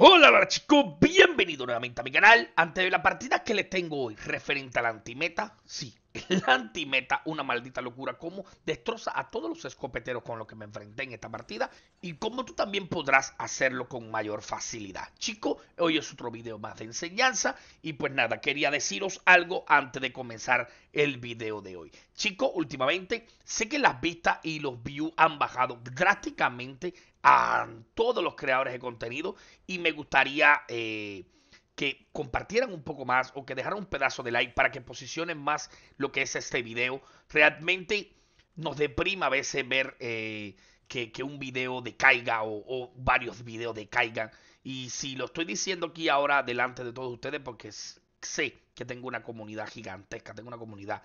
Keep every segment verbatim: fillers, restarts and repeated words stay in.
Hola, hola chicos, bienvenidos nuevamente a mi canal. Antes de la partida que les tengo hoy referente a la antimeta, sí, la antimeta, una maldita locura, cómo destroza a todos los escopeteros con los que me enfrenté en esta partida y cómo tú también podrás hacerlo con mayor facilidad. Chicos, hoy es otro video más de enseñanza y pues nada, quería deciros algo antes de comenzar el video de hoy. Chicos, últimamente sé que las vistas y los views han bajado drásticamente a todos los creadores de contenido y me gustaría eh, que compartieran un poco más o que dejaran un pedazo de like para que posicionen más lo que es este video. Realmente nos deprime a veces ver eh, que, que un video decaiga o, o varios videos decaigan, y si lo estoy diciendo aquí ahora delante de todos ustedes porque sé que tengo una comunidad gigantesca, tengo una comunidad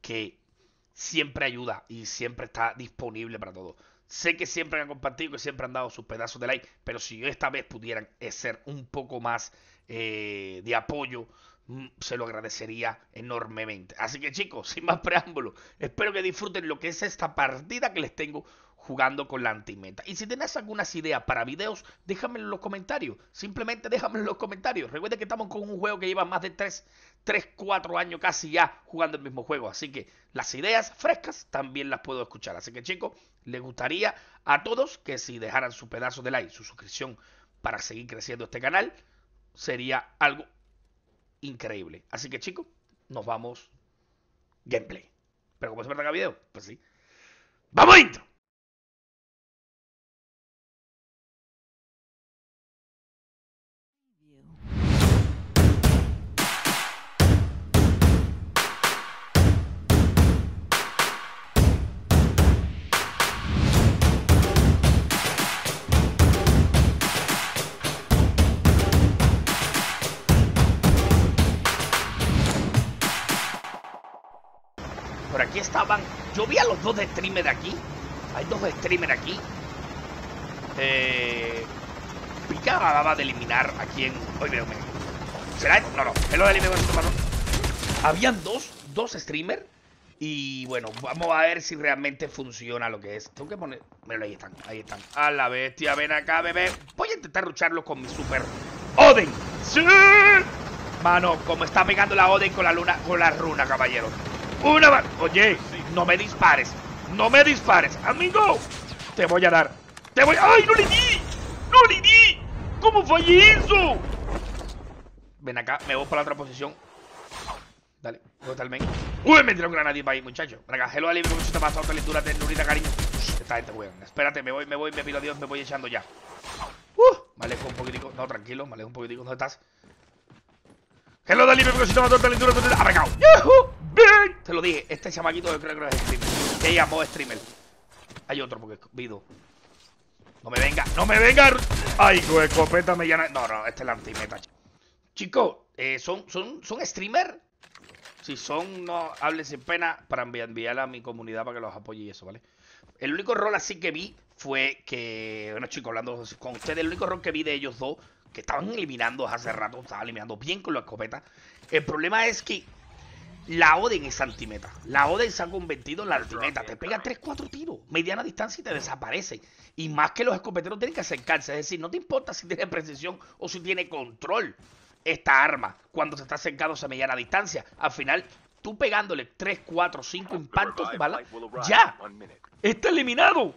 que siempre ayuda y siempre está disponible para todos. Sé que siempre han compartido, que siempre han dado sus pedazos de like, pero si yo esta vez pudieran ser un poco más eh, de apoyo, se lo agradecería enormemente. Así que chicos, sin más preámbulos, espero que disfruten lo que es esta partida que les tengo jugando con la antimeta. Y si tenés algunas ideas para videos, déjamelo en los comentarios. Simplemente déjamelo en los comentarios. Recuerden que estamos con un juego que lleva más de tres, cuatro años casi ya jugando el mismo juego. Así que las ideas frescas también las puedo escuchar. Así que chicos, les gustaría a todos que si dejaran su pedazo de like, su suscripción para seguir creciendo este canal, sería algo increíble. Así que chicos, nos vamos gameplay. Pero como se me acaba el video, pues sí. ¡Vamos a intro! Aquí estaban, yo vi a los dos streamers de aquí. Hay dos streamers aquí. Eh, Pica acaba de eliminar a quien. Hoy veo, me. ¿Será? No, no. Él lo eliminó. Habían dos, dos streamers. Y bueno, vamos a ver si realmente funciona lo que es. Tengo que poner. Mira, ahí están, ahí están. A la bestia, ven acá, bebé. Voy a intentar lucharlo con mi super Oden. ¡Sí! Mano, como está pegando la Oden con la luna, con la runa, caballero. Una... Oye, no me dispares. No me dispares, amigo. Te voy a dar. Te voy... ¡Ay, no le di! ¡No le di! ¿Cómo fallé eso? Ven acá, me voy para la otra posición. Dale, totalmente. Uy, me tiró un granadín para ahí, muchacho. Para acá, hello, Ali, mucho te pasa, otra lectura, ternurita, cariño. Esta gente, weón. Espérate, me voy, me voy, me pido a Dios, me voy echando ya. Uh, me alejo un poquitico. No, tranquilo, me alejo un poquitico. ¿Dónde estás? Hello, Dali, me cosita, otra lectura, otra lectura. ¡Apegado! ¡Yuhu! ¡Bien! Te lo dije, este chamaquito yo creo que no es streamer. Que llamó streamer. Hay otro porque vido. No me venga, no me venga. Ay, tu escopeta me llana. No, no, este es la antimeta. Chicos, eh, ¿son, son, ¿son streamer? Si son, no hablen sin pena para enviar a mi comunidad para que los apoye y eso, ¿vale? El único rol así que vi fue que... Bueno, chicos, hablando con ustedes, el único rol que vi de ellos dos, que estaban eliminando hace rato, estaban eliminando bien con la escopeta. El problema es que la Oden es antimeta. La Oden se ha convertido en la antimeta. Te pega tres, cuatro tiros, mediana distancia y te desaparece. Y más que los escopeteros tienen que acercarse. Es decir, no te importa si tiene precisión o si tiene control esta arma. Cuando se está acercando a mediana distancia, al final, tú pegándole tres, cuatro, cinco impactos de bala, ya está eliminado.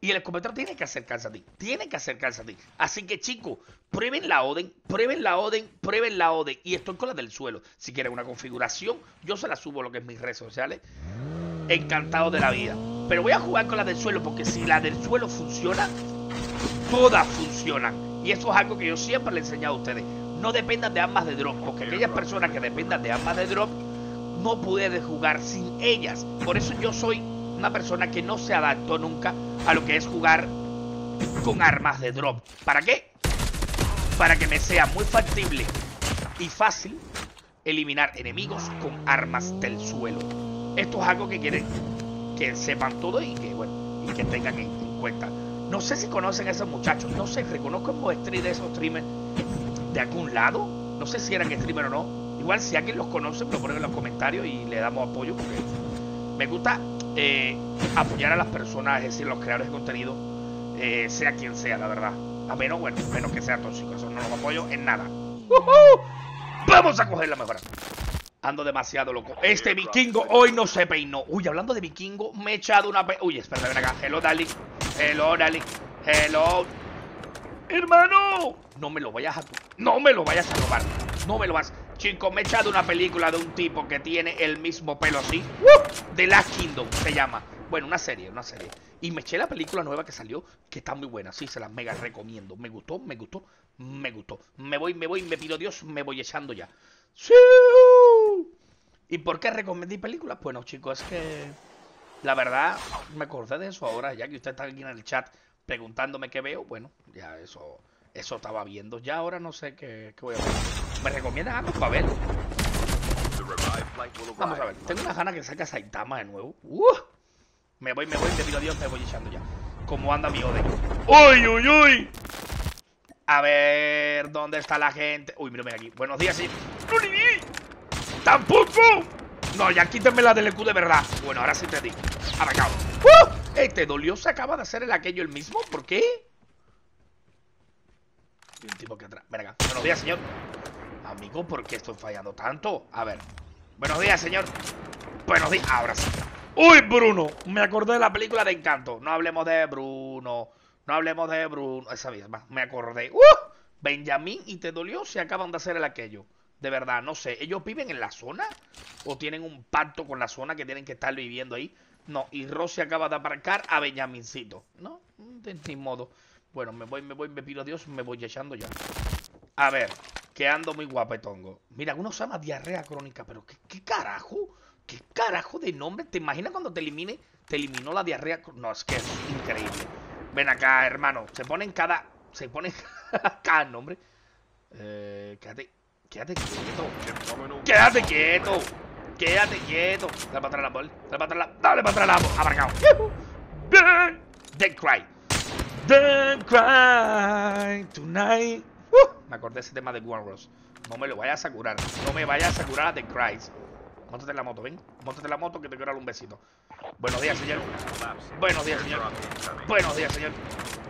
Y el escopetero tiene que acercarse a ti. Tiene que acercarse a ti. Así que, chicos, prueben la Oden. Prueben la Oden. Prueben la Oden. Y estoy con la del suelo. Si quieren una configuración, yo se la subo a lo que es mis redes sociales. Encantado de la vida. Pero voy a jugar con la del suelo porque si la del suelo funciona, todas funcionan. Y eso es algo que yo siempre le he enseñado a ustedes. No dependan de armas de drop. Porque aquellas personas que dependan de armas de drop, no pueden jugar sin ellas. Por eso yo soy una persona que no se adaptó nunca a lo que es jugar con armas de drop. ¿Para qué? Para que me sea muy factible y fácil eliminar enemigos con armas del suelo. Esto es algo que quieren que sepan todo y que, bueno, y que tengan en, en cuenta. No sé si conocen a esos muchachos. No sé, reconozco como stream de esos streamers de algún lado. No sé si eran streamer o no. Igual si alguien los conoce, me lo ponen en los comentarios y le damos apoyo porque me gusta... Eh, apoyar a las personas, es decir, los creadores de contenido, eh, sea quien sea, la verdad. A menos, bueno, menos que sea tóxico. Eso no lo apoyo en nada. ¡Uh-huh! Vamos a coger la mejora. Ando demasiado loco. Este vikingo hoy no se peinó. Uy, hablando de vikingo, me he echado una pe... Uy, espera, ven acá. Hello, Dalek. Hello, Dalek. Hello. Hermano, no me lo vayas a... No me lo vayas a robar. No me lo vas... Chicos, me he echado una película de un tipo que tiene el mismo pelo así. ¡Uh! The Last Kingdom se llama. Bueno, una serie, una serie. Y me eché la película nueva que salió, que está muy buena. Sí, se las mega recomiendo. Me gustó, me gustó, me gustó. Me voy, me voy, me pido Dios, me voy echando ya. ¡Sí! ¿Y por qué recomendé películas? Bueno, chicos, es que... La verdad, me acordé de eso ahora, ya que usted está aquí en el chat preguntándome qué veo. Bueno, ya eso... Eso estaba viendo. Ya ahora no sé qué, qué voy a ver. ¿Me recomiendas algo para ver? Vamos a ver. Tengo una gana que saque a Saitama de nuevo. Uh, me voy, me voy. Te pido a Dios, me voy echando ya. ¿Cómo anda mi Oden? ¡Uy, uy, uy! A ver... ¿Dónde está la gente? Uy, mírame aquí. Buenos días, sí. ¡No, ni, ni! ¡Tampoco! No, ya quítenme la D L Q de verdad. Bueno, ahora sí te digo. Arrancado. ¡Uh! Hey, ¿te dolió? ¿Se acaba de hacer el aquello el mismo? ¿Por qué? Y un tipo que atrás. Ven acá. Buenos días, señor. Amigo, ¿por qué estoy fallando tanto? A ver. Buenos días, señor. Buenos días. Ahora sí. ¡Uy, Bruno! Me acordé de la película de Encanto. No hablemos de Bruno. No hablemos de Bruno. Esa misma. Me acordé. ¡Uh! Benjamín y te dolió. Se acaban de hacer el aquello. De verdad, no sé. ¿Ellos viven en la zona? ¿O tienen un pacto con la zona que tienen que estar viviendo ahí? No. Y Rosy acaba de aparcar a Benjamincito. No, de ni modo. Bueno, me voy, me voy, me pido a Dios, me voy echando ya. A ver, que ando muy guapetongo. Mira, uno se llama diarrea crónica, pero ¿qué, qué carajo? ¿Qué carajo de nombre? ¿Te imaginas cuando te elimine? Te eliminó la diarrea. No, es que es increíble. Ven acá, hermano. Se ponen cada... Se ponen cada nombre. Eh, quédate... Quédate quieto. Quédate quieto. Quédate quieto. Dale para atrás la bola. Dale para atrás la... Dale para atrás la bola. Abarcado. Bien. Dead Cry. Don't cry tonight. Uh, me acordé ese tema de One Rose. No me lo vayas a curar. No me vayas a curar a The Christ. Móntate la moto, ven. Móntate la moto que te quiero dar un besito. Buenos días, señor. Buenos días, señor. Buenos días, señor.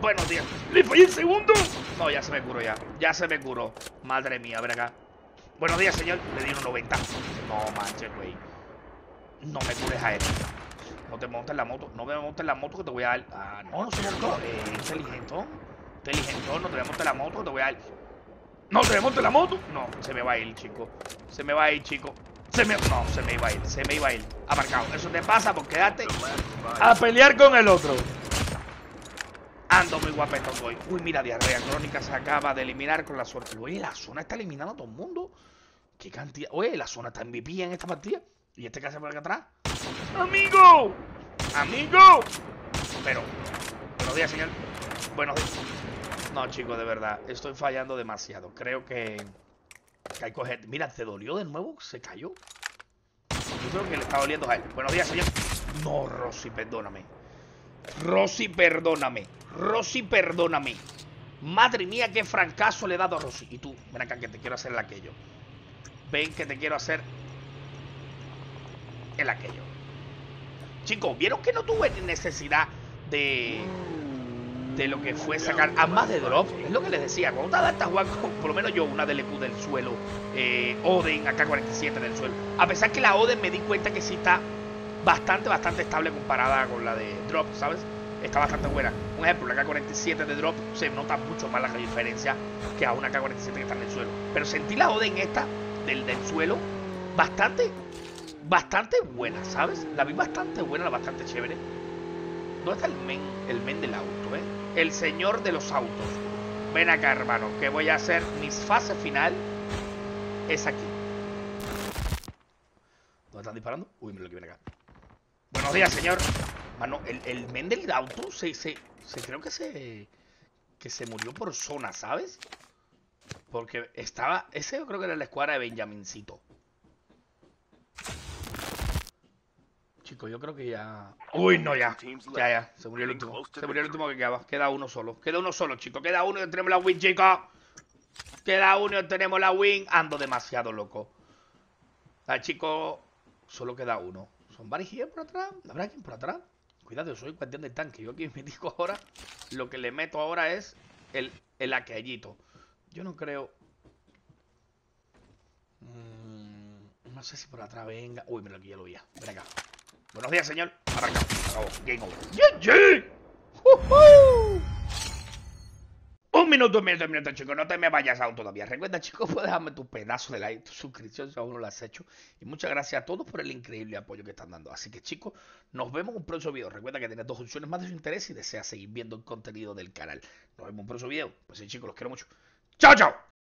Buenos días. ¡Le fallé el segundo! No, ya se me curó ya. Ya se me curó. Madre mía, ven acá. Buenos días, señor. Le di un noventa. No manches, güey. No me cures a él. No te montes la moto, no me montes la moto que te voy a dar. Ah, no, no se montó. Eh, inteligentón. Inteligentón, no te voy a montar la moto que te voy a dar. No te montes la moto. No, se me va a ir, chico. Se me va a ir, chico. Se me... No, se me iba a ir, se me iba a ir. Aparcado. Eso te pasa por quedarte a pelear con el otro. Ando muy guapetón hoy. Uy, mira, diarrea crónica se acaba de eliminar con la suerte. Oye, la zona está eliminando a todo el mundo. Qué cantidad. Oye, la zona está en M V P en esta partida. ¿Y este qué hace por acá atrás? ¡Amigo! ¡Amigo! Pero... Buenos días, señor. Buenos días. No, chicos, de verdad. Estoy fallando demasiado. Creo que... que hay coger... Mira, ¿te dolió de nuevo? ¿Se cayó? Yo creo que le está doliendo a él. Buenos días, señor. No, Rosy, perdóname. Rosy, perdóname. Rosy, perdóname. Madre mía, qué fracaso le he dado a Rosy. Y tú, ven acá que te quiero hacer el aquello. Ven que te quiero hacer... el aquello. Chicos, vieron que no tuve necesidad de de lo que fue sacar ambas de drop. Es lo que les decía, cuando te adaptas a jugar con, por lo menos yo, una D L Q del suelo, eh, Oden, A K cuarenta y siete del suelo. A pesar que la Oden me di cuenta que sí está bastante, bastante estable comparada con la de drop, ¿sabes? Está bastante buena. Un ejemplo, la A K cuarenta y siete de drop se nota mucho más la diferencia que a una A K cuarenta y siete que está en el suelo. Pero sentí la Oden esta del, del suelo bastante... Bastante buena, ¿sabes? La vi bastante buena, la bastante chévere. ¿Dónde está el men? El men del auto, ¿eh? El señor de los autos. Ven acá, hermano, que voy a hacer mi fase final. Es aquí. ¿Dónde están disparando? Uy, mira lo que viene acá. Buenos días, señor. Mano, el, el men del auto se, se, se... Creo que se... Que se murió por zona, ¿sabes? Porque estaba... Ese yo creo que era la escuadra de Benjamincito. Chicos, yo creo que ya... Uy, no, ya. Ya, ya. Se murió el último. Se murió el último que quedaba. Queda uno solo. Queda uno solo, chicos. Queda uno y tenemos la win, chicos. Queda uno y tenemos la win. Ando demasiado loco. Ah, chicos. Solo queda uno. ¿Son varios por atrás? ¿Habrá alguien por atrás? Cuidado, yo soy guardián del tanque. Yo aquí me digo ahora... Lo que le meto ahora es el el aquellito. Yo no creo... Mm, no sé si por atrás venga... Uy, pero aquí ya lo vi. Ven acá. Buenos días, señor. Arranca. Acabó. Game over. ¡G G! ¡Uh-huh! Un minuto, un minuto, un minuto, chicos. No te me vayas aún todavía. Recuerda, chicos, puedes dejarme tu pedazo de like, tu suscripción si aún no la has hecho. Y muchas gracias a todos por el increíble apoyo que están dando. Así que, chicos, nos vemos en un próximo video. Recuerda que tienes dos opciones más de su interés si deseas seguir viendo el contenido del canal. Nos vemos en un próximo video. Pues sí, chicos, los quiero mucho. ¡Chao, chao!